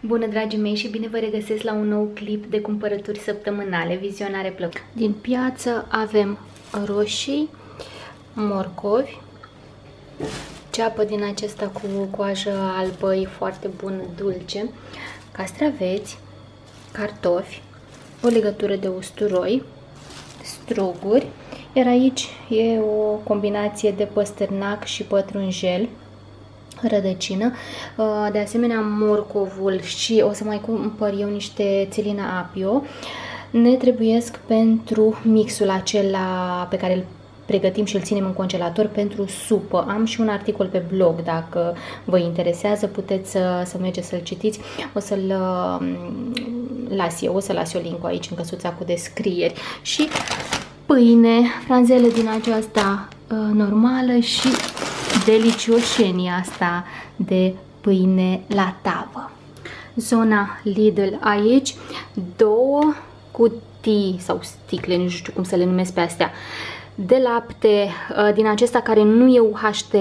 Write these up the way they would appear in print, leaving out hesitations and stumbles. Bună, dragii mei, și bine vă regăsesc la un nou clip de cumpărături săptămânale, vizionare plăcută. Din piață avem roșii, morcovi, ceapă din acesta cu coajă albă, e foarte bună, dulce, castraveți, cartofi, o legătură de usturoi, struguri, iar aici e o combinație de păstârnac și pătrunjel, rădăcină, de asemenea morcovul, și o să mai cumpăr eu niște țelina apio. Ne trebuiesc pentru mixul acela pe care îl pregătim și îl ținem în congelator pentru supă. Am și un articol pe blog, dacă vă interesează, puteți să mergeți să-l citiți. O să-l las eu, o să las eu link-ul aici în căsuța cu descrieri. Și pâine, franzele din aceasta normală și delicioșenia asta de pâine la tavă. Zona Lidl, aici două cutii sau sticle, nu știu cum să le numesc pe astea, de lapte din acesta care nu e UHT,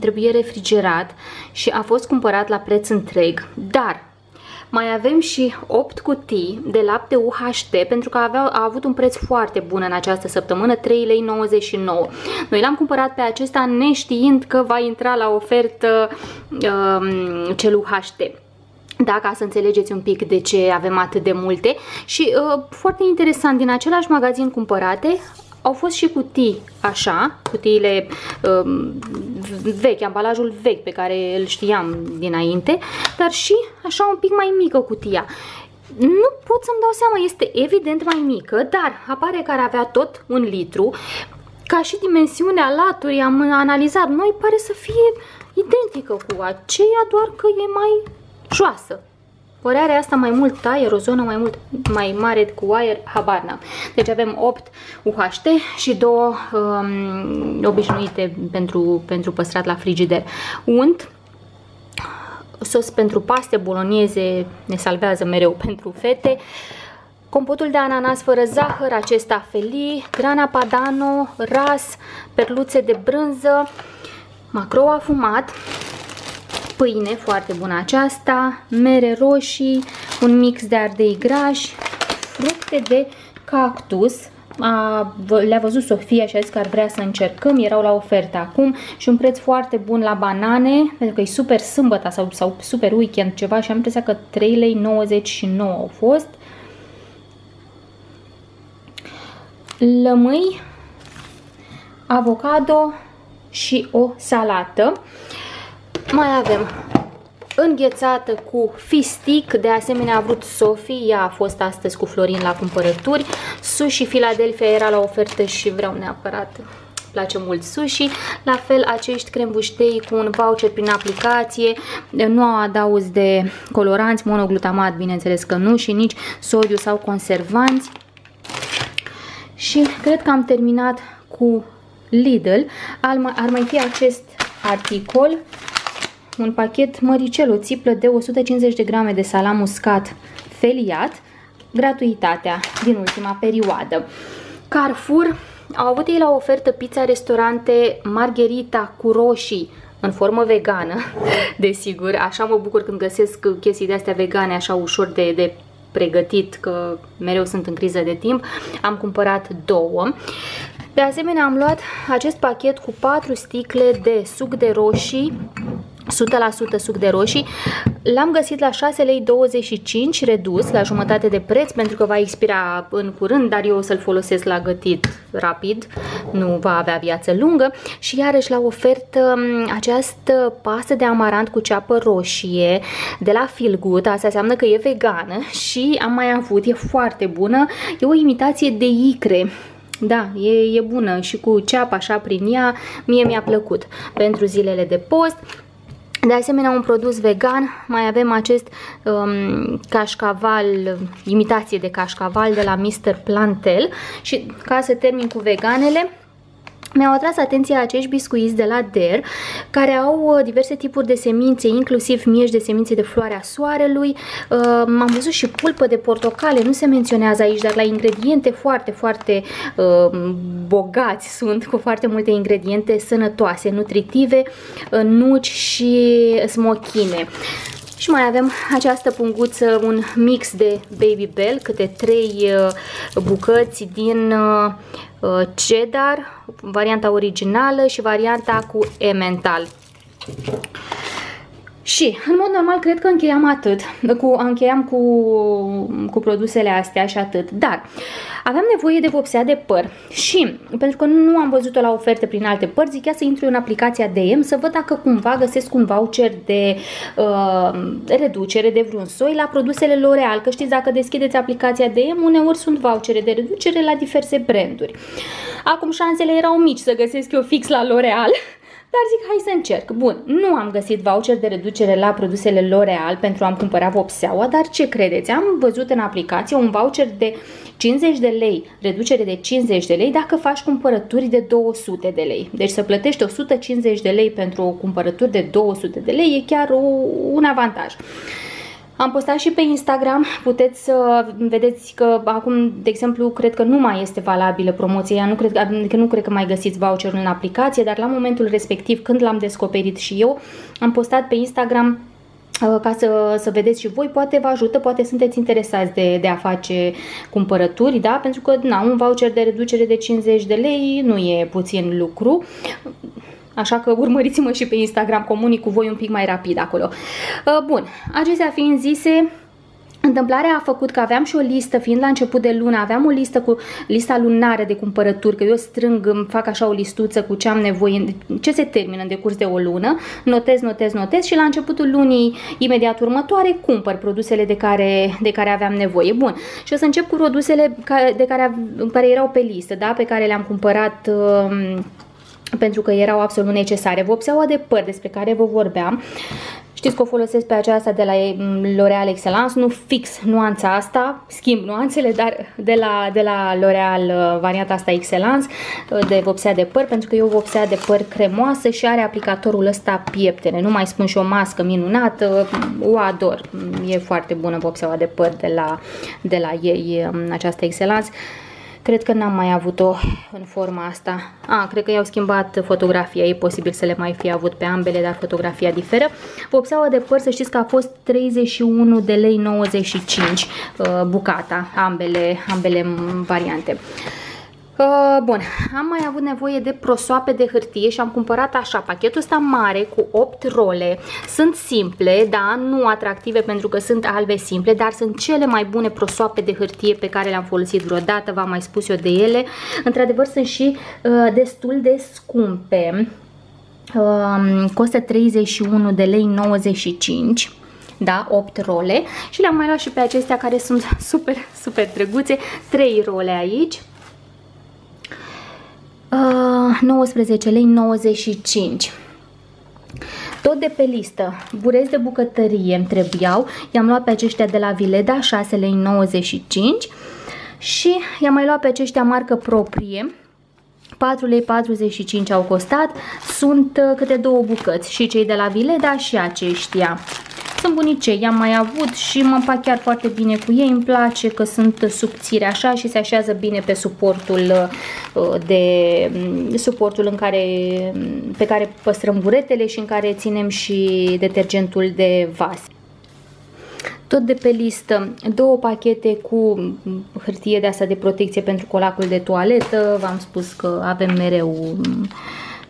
trebuie refrigerat și a fost cumpărat la preț întreg, dar mai avem și 8 cutii de lapte UHT, pentru că a avut un preț foarte bun în această săptămână, 3,99 lei. Noi l-am cumpărat pe acesta neștiind că va intra la ofertă cel UHT. Da, ca să înțelegeți un pic de ce avem atât de multe. Și foarte interesant, din același magazin cumpărate au fost și cutii așa, cutiile vechi, ambalajul vechi pe care îl știam dinainte, dar și așa un pic mai mică cutia. Nu pot să-mi dau seama, este evident mai mică, dar apare că ar avea tot 1 litru. Ca și dimensiunea laturii, am analizat, noi pare să fie identică cu aceea, doar că e mai joasă. Părerea asta, mai mult aer, o zonă mai mare cu aer, habar n-am. Deci avem 8 UHT și 2 obișnuite pentru păstrat la frigider. Unt, sos pentru paste, bolonieze, ne salvează mereu pentru fete, compotul de ananas fără zahăr, acesta felii, grana padano, ras, perluțe de brânză, macrou afumat, pâine foarte bună aceasta, mere roșii, un mix de ardei grași, fructe de cactus. Le-a văzut Sofia și a zis că ar vrea să încercăm, erau la ofertă acum, și un preț foarte bun la banane, pentru că e super sâmbătă sau super weekend ceva, și am impresia că 3,99 lei au fost. Lămâi, avocado și o salată. Mai avem înghețată cu fistic, de asemenea a vrut Sofie, ea a fost astăzi cu Florin la cumpărături. Sushi Philadelphia era la ofertă și vreau neapărat, place mult sushi. La fel, acești crembuștei cu un voucher prin aplicație, nu au adaos de coloranți, monoglutamat bineînțeles că nu, și nici sodiu sau conservanți. Și cred că am terminat cu Lidl. Ar mai fi acest articol, un pachet măricel, o țiplă de 150 de grame de salam uscat feliat, gratuitatea din ultima perioadă. Carrefour, au avut ei la ofertă pizza restaurante Margherita cu roșii în formă vegană, desigur, așa mă bucur când găsesc chestii de astea vegane, așa ușor de pregătit, că mereu sunt în criză de timp. Am cumpărat 2. De asemenea am luat acest pachet cu 4 sticle de suc de roșii, 100% suc de roșii. L-am găsit la 6,25 lei redus, la jumătate de preț, pentru că va expira în curând, dar eu o să-l folosesc la gătit rapid, nu va avea viață lungă. Și iarăși la ofertă această pastă de amarant cu ceapă roșie de la Filgut, asta înseamnă că e vegană, și am mai avut, e foarte bună, e o imitație de icre. Da, e bună și cu ceapă așa prin ea, mie mi-a plăcut pentru zilele de post. De asemenea, un produs vegan, mai avem acest cașcaval, imitație de cașcaval de la Mr. Plantel. Și ca să termin cu veganele, mi-au atras atenția acești biscuiți de la DER, care au diverse tipuri de semințe, inclusiv mieși de semințe de floarea soarelui. Am văzut și pulpă de portocale, nu se menționează aici, dar la ingrediente foarte bogați sunt, cu foarte multe ingrediente sănătoase, nutritive, nuci și smochine. Și mai avem această punguță, un mix de Babybel, câte 3 bucăți din cheddar, varianta originală și varianta cu emmental. Și, în mod normal, cred că încheiam atât, încheiam cu produsele astea și atât, dar aveam nevoie de vopsea de păr și, pentru că nu am văzut-o la oferte prin alte părți, zic ia să intru în aplicația DM să văd dacă cumva găsesc un voucher de reducere de vreun soi la produsele L'Oreal, că știți, dacă deschideți aplicația DM, uneori sunt vouchere de reducere la diverse branduri. Acum șansele erau mici să găsesc eu fix la L'Oreal. Dar zic, hai să încerc. Bun, nu am găsit voucher de reducere la produsele L'Oreal pentru a-mi cumpăra vopseaua, dar ce credeți? Am văzut în aplicație un voucher de 50 de lei, reducere de 50 de lei dacă faci cumpărături de 200 de lei. Deci să plătești 150 de lei pentru o cumpărături de 200 de lei e chiar un avantaj. Am postat și pe Instagram, puteți să vedeți că acum, de exemplu, cred că nu mai este valabilă promoția, nu cred că mai găsiți voucherul în aplicație, dar la momentul respectiv, când l-am descoperit și eu, am postat pe Instagram ca să vedeți și voi, poate vă ajută, poate sunteți interesați de a face cumpărături, da? Pentru că na, un voucher de reducere de 50 de lei nu e puțin lucru. Așa că urmăriți-mă și pe Instagram, comunic cu voi un pic mai rapid acolo. Bun, acestea fiind zise, întâmplarea a făcut că aveam și o listă, fiind la început de lună, aveam o listă cu lista lunară de cumpărături, că eu strâng, îmi fac așa o listuță cu ce am nevoie, ce se termină în decurs de o lună, notez și la începutul lunii imediat următoare cumpăr produsele de care aveam nevoie. Bun, și o să încep cu produsele care erau pe listă, da? Pe care le-am cumpărat pentru că erau absolut necesare. Vopseaua de păr despre care vă vorbeam, știți că o folosesc pe aceasta de la L'Oreal Excellence, nu fix nuanța asta, schimb nuanțele, dar de la L'Oreal varianta asta Excellence de vopsea de păr, pentru că eu vopsea de păr cremoasă și are aplicatorul ăsta pieptene, nu mai spun, și o mască minunată, o ador, e foarte bună vopseaua de păr de la ei, aceasta Excellence. Cred că n-am mai avut-o în forma asta. Ah, cred că i-au schimbat fotografia. E posibil să le mai fi avut pe ambele, dar fotografia diferă. Vopseaua de păr, să știți că a fost 31,95 de lei bucata, ambele variante. Bun, am mai avut nevoie de prosoape de hârtie și am cumpărat așa, pachetul ăsta mare cu 8 role. Sunt simple, da, nu atractive pentru că sunt albe simple, dar sunt cele mai bune prosoape de hârtie pe care le-am folosit vreodată, v-am mai spus eu de ele. Într-adevăr sunt și destul de scumpe, costă 31 de lei 95. Da, 8 role și le-am mai luat și pe acestea care sunt super, super drăguțe, 3 role aici. 19,95 lei. Tot de pe listă, bureți de bucătărie îmi trebuiau, i-am luat pe aceștia de la Vileda, 6,95 lei, și i-am mai luat pe aceștia marcă proprie, 4,45 lei au costat, sunt câte 2 bucăți, și cei de la Vileda și aceștia. Sunt bunicei, i-am mai avut și mă împac chiar foarte bine cu ei, îmi place că sunt subțiri așa și se așează bine pe suportul pe care păstrăm buretele și în care ținem și detergentul de vas. Tot de pe listă, 2 pachete cu hârtie de asta de protecție pentru colacul de toaletă, v-am spus că avem mereu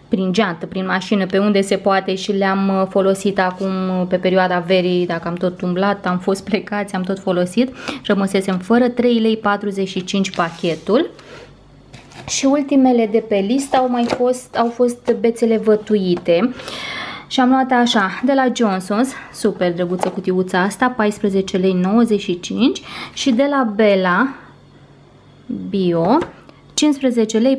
prin geantă, prin mașină, pe unde se poate, și le-am folosit acum pe perioada verii, dacă am tot umblat, am fost plecați, am tot folosit, rămăsesem fără, 3,45 lei pachetul. Și ultimele de pe listă au fost bețele vătuite și am luat așa, de la Johnson's, super drăguță cutiuța asta, 14,95 lei și de la Bella bio, 15,45 lei.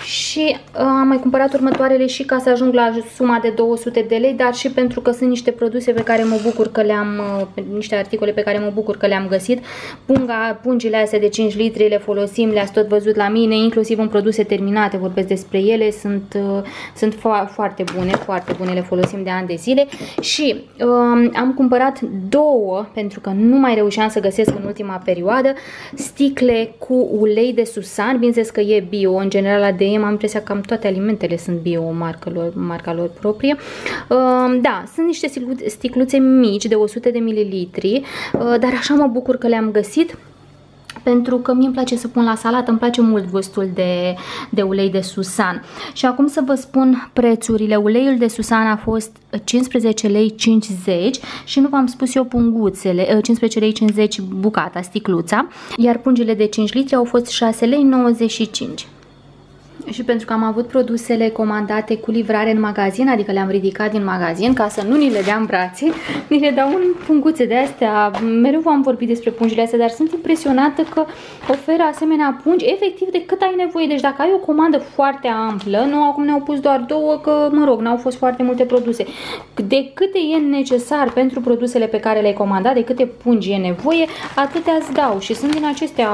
Și am mai cumpărat următoarele și ca să ajung la suma de 200 de lei, dar și pentru că sunt niște produse pe care mă bucur că le-am, niște articole pe care mă bucur că le-am găsit. Pungile astea de 5 litri le folosim, le-ați tot văzut la mine, inclusiv în produse terminate, vorbesc despre ele, sunt foarte bune, le folosim de ani de zile. Și am cumpărat 2, pentru că nu mai reușeam să găsesc în ultima perioadă, sticle cu ulei de susan, bineînțeles că e bio, în general la DM am adesea cam toate alimentele sunt bio, marca lor proprie. Da, sunt niște sticluțe mici de 100 de mililitri, dar așa mă bucur că le-am găsit, pentru că mie îmi place să pun la salată, îmi place mult gustul de ulei de susan. Și acum să vă spun prețurile. Uleiul de susan a fost 15,50 lei și nu v-am spus eu punguțele, 15,50 lei bucata, sticluța, iar pungile de 5 litri au fost 6,95 lei. Și pentru că am avut produsele comandate cu livrare în magazin, adică le-am ridicat din magazin ca să nu ni le dea în brațe, ni le dau în punguțe de astea. Mereu v-am vorbit despre pungile astea, dar sunt impresionată că oferă asemenea pungi efectiv de cât ai nevoie. Deci dacă ai o comandă foarte amplă, nu, acum ne-au pus doar două, că mă rog, n-au fost foarte multe produse, de câte e necesar pentru produsele pe care le-ai comandat, de câte pungi e nevoie, atâtea îți dau. Și sunt din acestea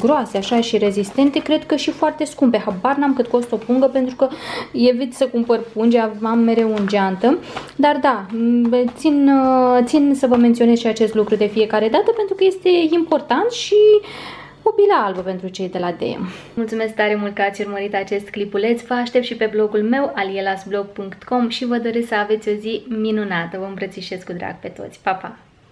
groase așa și rezistente, cred că și foarte scumpe, habar n-am cât costă o pungă, pentru că evit să cumpăr pungi, am mereu în geantă. Dar da, țin să vă menționez și acest lucru de fiecare dată, pentru că este important și o bilă albă pentru cei de la DM. Mulțumesc tare mult că ați urmărit acest clipuleț, vă aștept și pe blogul meu alielasblog.com și vă doresc să aveți o zi minunată. Vă îmbrățișez cu drag pe toți. Pa, pa!